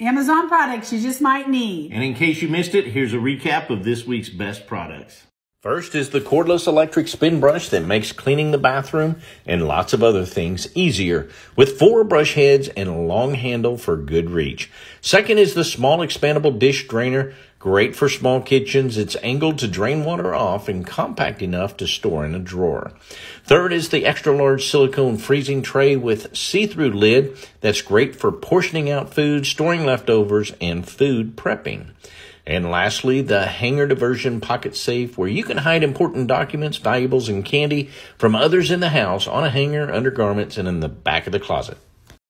Amazon products you just might need. And in case you missed it, here's a recap of this week's best products. First is the cordless electric spin brush that makes cleaning the bathroom and lots of other things easier, with 4 brush heads and a long handle for good reach. Second is the small expandable dish drainer, great for small kitchens. It's angled to drain water off and compact enough to store in a drawer. Third is the extra large silicone freezing tray with see-through lid that's great for portioning out food, storing leftovers, and food prepping. And lastly, the hanger diversion pocket safe, where you can hide important documents, valuables, and candy from others in the house on a hanger, undergarments, and in the back of the closet.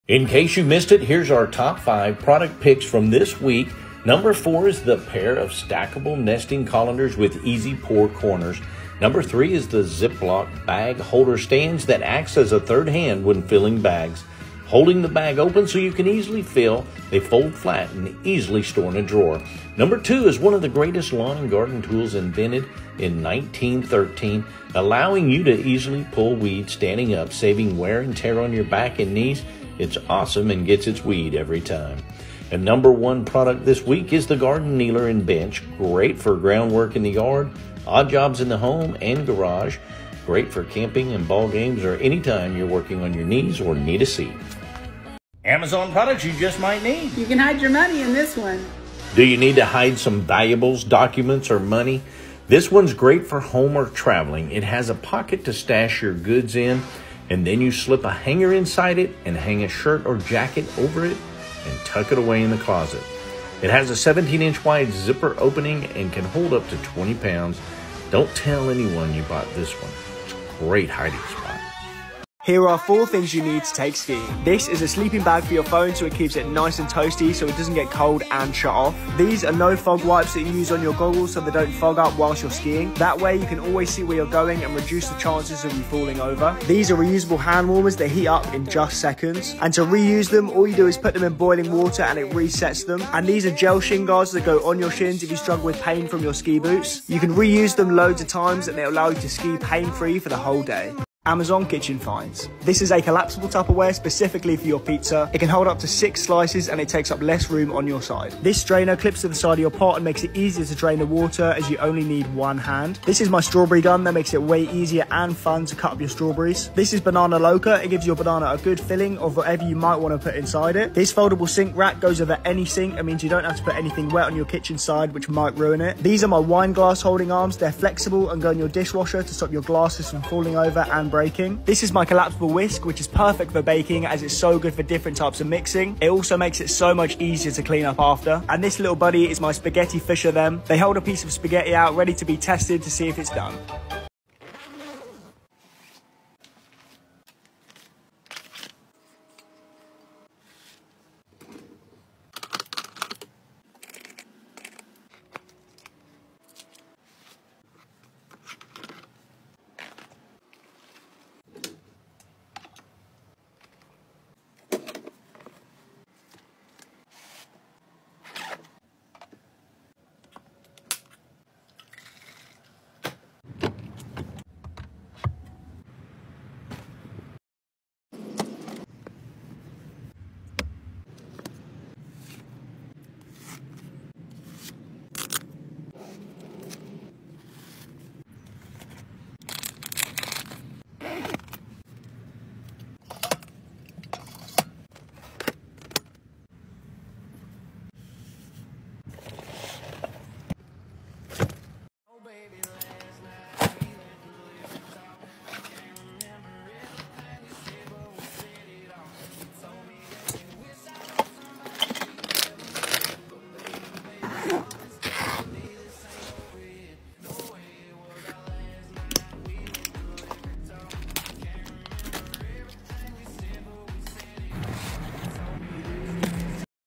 In case you missed it, here's our top 5 product picks from this week. Number 4 is the pair of stackable nesting colanders with easy pour corners. Number 3 is the Ziploc bag holder stands that acts as a third hand when filling bags, holding the bag open so you can easily fill. They fold flat and easily store in a drawer. Number 2 is one of the greatest lawn and garden tools invented in 1913, allowing you to easily pull weeds standing up, saving wear and tear on your back and knees. It's awesome and gets its weed every time. And number 1 product this week is the garden kneeler and bench, great for groundwork in the yard, odd jobs in the home and garage, great for camping and ball games, or anytime you're working on your knees or need a seat. Amazon products you just might need. You can hide your money in this one. Do you need to hide some valuables, documents, or money? This one's great for home or traveling. It has a pocket to stash your goods in, and then you slip a hanger inside it and hang a shirt or jacket over it and tuck it away in the closet. It has a 17-inch wide zipper opening and can hold up to 20 pounds. Don't tell anyone you bought this one. It's a great hiding spot. Here are 4 things you need to take skiing. This is a sleeping bag for your phone so it keeps it nice and toasty so it doesn't get cold and shut off. These are no fog wipes that you use on your goggles so they don't fog up whilst you're skiing. That way you can always see where you're going and reduce the chances of you falling over. These are reusable hand warmers that heat up in just seconds. And to reuse them, all you do is put them in boiling water and it resets them. And these are gel shin guards that go on your shins if you struggle with pain from your ski boots. You can reuse them loads of times and they'll allow you to ski pain-free for the whole day. Amazon kitchen finds. This is a collapsible Tupperware specifically for your pizza. It can hold up to 6 slices and it takes up less room on your side. This strainer clips to the side of your pot and makes it easier to drain the water as you only need one hand. This is my strawberry gun that makes it way easier and fun to cut up your strawberries. This is banana loca. It gives your banana a good filling of whatever you might want to put inside it. This foldable sink rack goes over any sink and means you don't have to put anything wet on your kitchen side, which might ruin it. These are my wine glass holding arms. They're flexible and go in your dishwasher to stop your glasses from falling over and breaking. This is my collapsible whisk, which is perfect for baking as it's so good for different types of mixing. It also makes it so much easier to clean up after. And this little buddy is my spaghetti fisher them. They hold a piece of spaghetti out ready to be tested to see if it's done.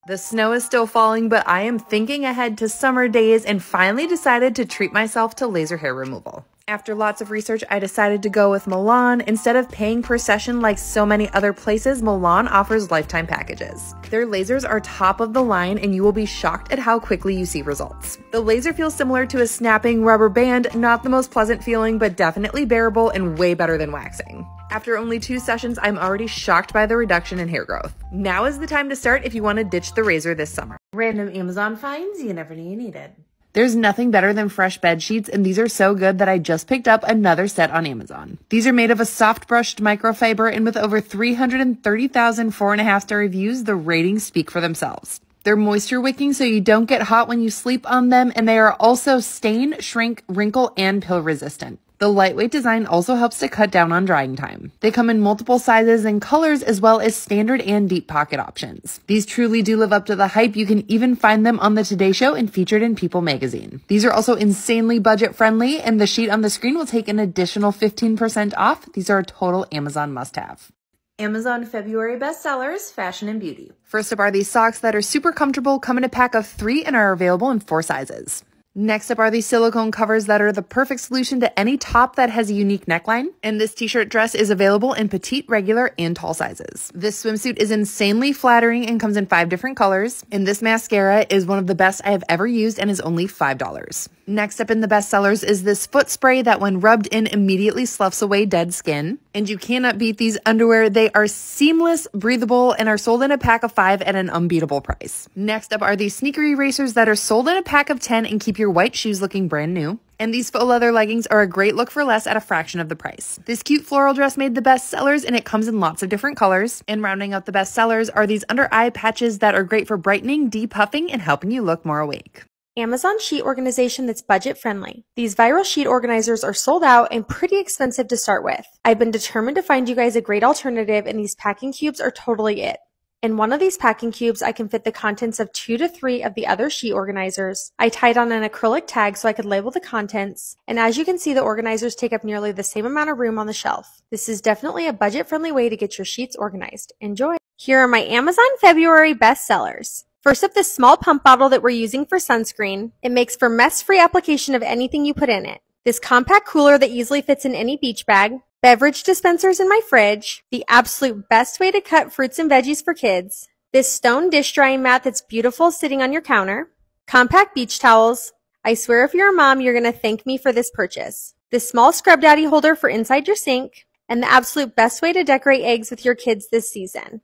The snow is still falling, but I am thinking ahead to summer days and finally decided to treat myself to laser hair removal. After lots of research, I decided to go with Milan. Instead of paying per session like so many other places, Milan offers lifetime packages. Their lasers are top of the line and you will be shocked at how quickly you see results. The laser feels similar to a snapping rubber band, not the most pleasant feeling, but definitely bearable and way better than waxing. After only 2 sessions, I'm already shocked by the reduction in hair growth. Now is the time to start if you want to ditch the razor this summer. Random Amazon finds, you never knew you needed. There's nothing better than fresh bed sheets, and these are so good that I just picked up another set on Amazon. These are made of a soft brushed microfiber, and with over 330,000 4.5-star reviews, the ratings speak for themselves. They're moisture wicking so you don't get hot when you sleep on them, and they are also stain, shrink, wrinkle, and pill resistant. The lightweight design also helps to cut down on drying time. They come in multiple sizes and colors, as well as standard and deep pocket options. These truly do live up to the hype. You can even find them on the Today Show and featured in People magazine. These are also insanely budget friendly, and the sheet on the screen will take an additional 15% off. These are a total Amazon must-have. Amazon February bestsellers, fashion and beauty. First up are these socks that are super comfortable, come in a pack of 3 and are available in 4 sizes. Next up are these silicone covers that are the perfect solution to any top that has a unique neckline. And this t-shirt dress is available in petite, regular, and tall sizes. This swimsuit is insanely flattering and comes in 5 different colors. And this mascara is one of the best I have ever used and is only $5. Next up in the bestsellers is this foot spray that when rubbed in immediately sloughs away dead skin. And you cannot beat these underwear. They are seamless, breathable, and are sold in a pack of 5 at an unbeatable price. Next up are these sneaker erasers that are sold in a pack of 10 and keep your white shoes looking brand new. And these faux leather leggings are a great look for less at a fraction of the price. This cute floral dress made the best sellers, and it comes in lots of different colors. And rounding out the best sellers are these under eye patches that are great for brightening, depuffing, and helping you look more awake. Amazon sheet organization that's budget friendly. These viral sheet organizers are sold out and pretty expensive to start with. I've been determined to find you guys a great alternative, and these packing cubes are totally it. In one of these packing cubes, I can fit the contents of 2 to 3 of the other sheet organizers. I tied on an acrylic tag so I could label the contents, and as you can see, the organizers take up nearly the same amount of room on the shelf. This is definitely a budget-friendly way to get your sheets organized. Enjoy! Here are my Amazon February bestsellers. First up, this small pump bottle that we're using for sunscreen. It makes for mess-free application of anything you put in it. This compact cooler that easily fits in any beach bag. Beverage dispensers in my fridge, the absolute best way to cut fruits and veggies for kids, this stone dish drying mat that's beautiful sitting on your counter, compact beach towels. I swear if you're a mom, you're going to thank me for this purchase. This small Scrub Daddy holder for inside your sink, and the absolute best way to decorate eggs with your kids this season.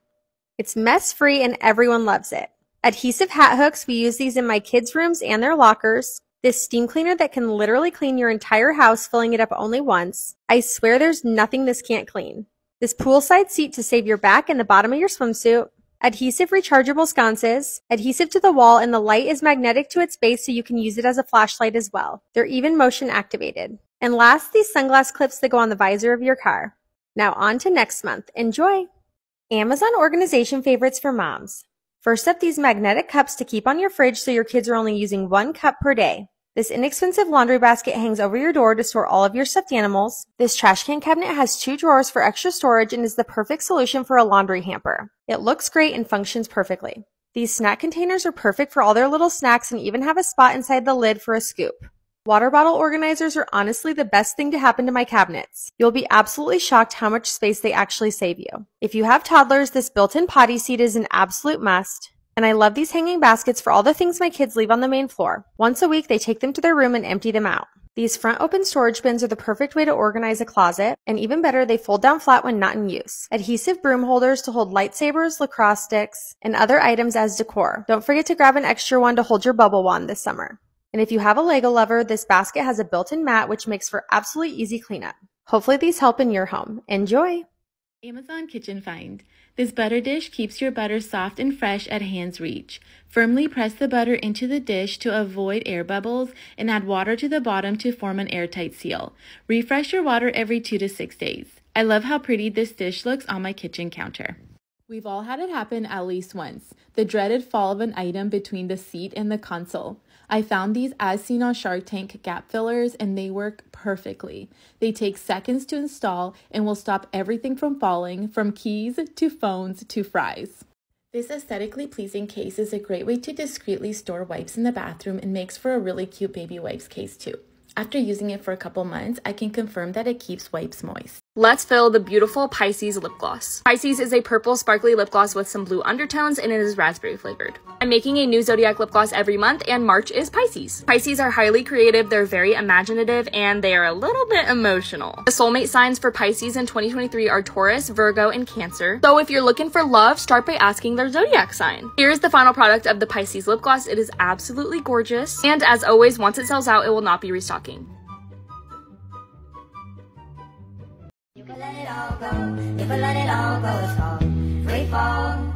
It's mess-free and everyone loves it. Adhesive hat hooks, we use these in my kids' rooms and their lockers. This steam cleaner that can literally clean your entire house, filling it up only once. I swear there's nothing this can't clean. This poolside seat to save your back and the bottom of your swimsuit. Adhesive rechargeable sconces. Adhesive to the wall, and the light is magnetic to its base so you can use it as a flashlight as well. They're even motion activated. And last, these sunglass clips that go on the visor of your car. Now on to next month. Enjoy! Amazon organization favorites for moms. First up, these magnetic cups to keep on your fridge so your kids are only using 1 cup per day. This inexpensive laundry basket hangs over your door to store all of your stuffed animals. This trash can cabinet has 2 drawers for extra storage and is the perfect solution for a laundry hamper. It looks great and functions perfectly. These snack containers are perfect for all their little snacks and even have a spot inside the lid for a scoop. Water bottle organizers are honestly the best thing to happen to my cabinets. You'll be absolutely shocked how much space they actually save you. If you have toddlers, this built-in potty seat is an absolute must. And I love these hanging baskets for all the things my kids leave on the main floor. Once a week, they take them to their room and empty them out. These front open storage bins are the perfect way to organize a closet, and even better, they fold down flat when not in use. Adhesive broom holders to hold lightsabers, lacrosse sticks, and other items as decor. Don't forget to grab an extra one to hold your bubble wand this summer. And if you have a Lego lover, this basket has a built-in mat, which makes for absolutely easy cleanup. Hopefully these help in your home. Enjoy! Amazon Kitchen Find. This butter dish keeps your butter soft and fresh at hand's reach. Firmly press the butter into the dish to avoid air bubbles and add water to the bottom to form an airtight seal. Refresh your water every 2 to 6 days. I love how pretty this dish looks on my kitchen counter. We've all had it happen at least once, the dreaded fall of an item between the seat and the console. I found these as seen on Shark Tank gap fillers, and they work perfectly. They take seconds to install and will stop everything from falling, from keys to phones to fries. This aesthetically pleasing case is a great way to discreetly store wipes in the bathroom and makes for a really cute baby wipes case too. After using it for a couple months, I can confirm that it keeps wipes moist. Let's fill the beautiful Pisces lip gloss. Pisces is a purple sparkly lip gloss with some blue undertones, and it is raspberry flavored. I'm making a new zodiac lip gloss every month, and March is Pisces. Pisces are highly creative, they're very imaginative, and they are a little bit emotional. The soulmate signs for Pisces in 2023 are Taurus, Virgo, and Cancer. So if you're looking for love, start by asking their zodiac sign. Here's the final product of the Pisces lip gloss. It is absolutely gorgeous. And as always, once it sells out, it will not be restocking. You can let it all go, you can let it all go, it's all free fall.